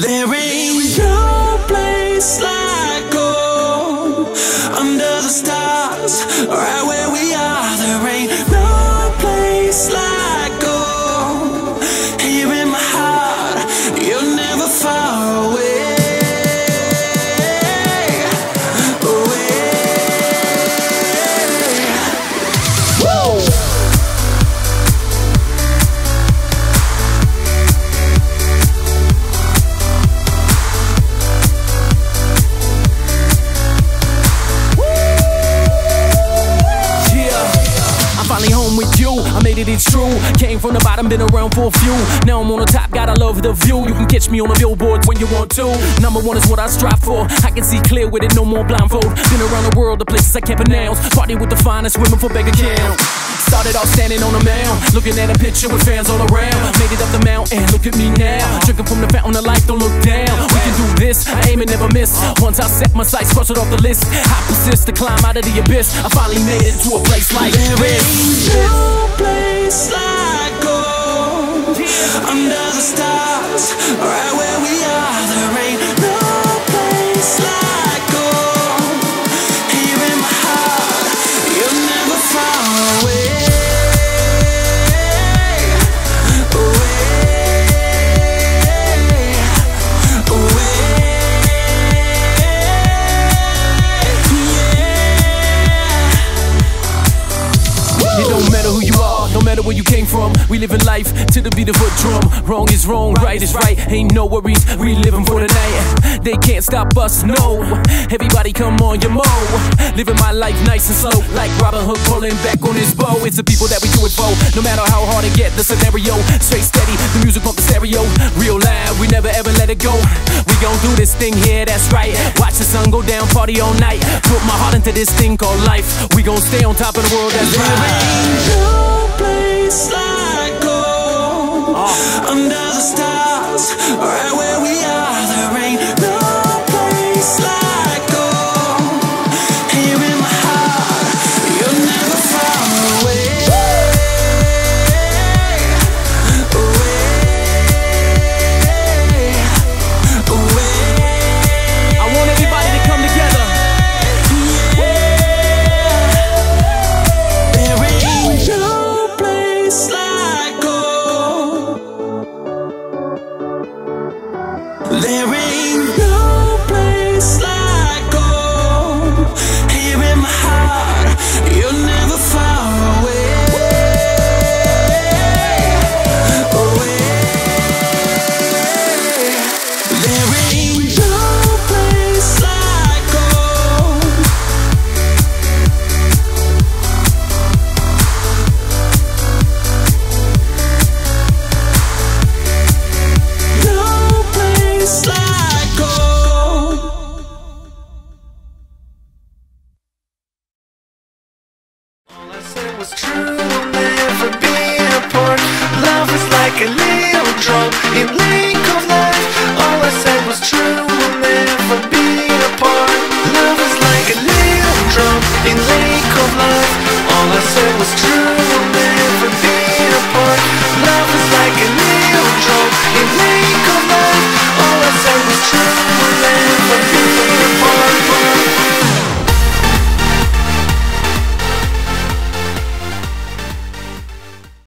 There ain't no place like home, under the stars, right where we are. There ain't no place like home, here in my heart, you're never far away. Woo! I made it, it's true. Came from the bottom, been around for a few. Now I'm on the top, gotta love the view. You can catch me on the billboards when you want to. Number one is what I strive for. I can see clear with it, no more blindfold. Been around the world, the places I can't pronounce. Party with the finest, women for bank account. Started off standing on a mound, looking at a picture with fans all around. Made it up the mountain, look at me now. Drinking from the fountain of life, don't look down. We can do this, I aim and never miss. Once I set my sights, cross it off the list. I persist to climb out of the abyss. I finally made it to a place like this. There ain't no place like home, under the stars, right where we are. There ain't no place like home, here in my heart, you're never far away. It don't matter who you are, no matter where you came from. We living life to the beat of a drum. Wrong is wrong, right is right. Ain't no worries, we living for the night. They can't stop us, no. Everybody come on your mo. Living my life nice and slow, like Robin Hood pulling back on his bow. It's the people that we do it for, no matter how hard it get, the scenario. Straight steady, the music on the stereo. Real loud, we never ever let it go. We gon' do this thing here, that's right. Watch the sun go down, party all night. Put my heart into this thing called life. We gon' stay on top of the world, that's right. Place like home, under the stars, right where we are. There ain't no place like home, here in my heart, you're never far away. Away, away. I want everybody to come together. Yeah. There ain't no like home. There ain't no place like home, here in my heart, you're never far away. Drunk in lake of life, all I said was true, we'll never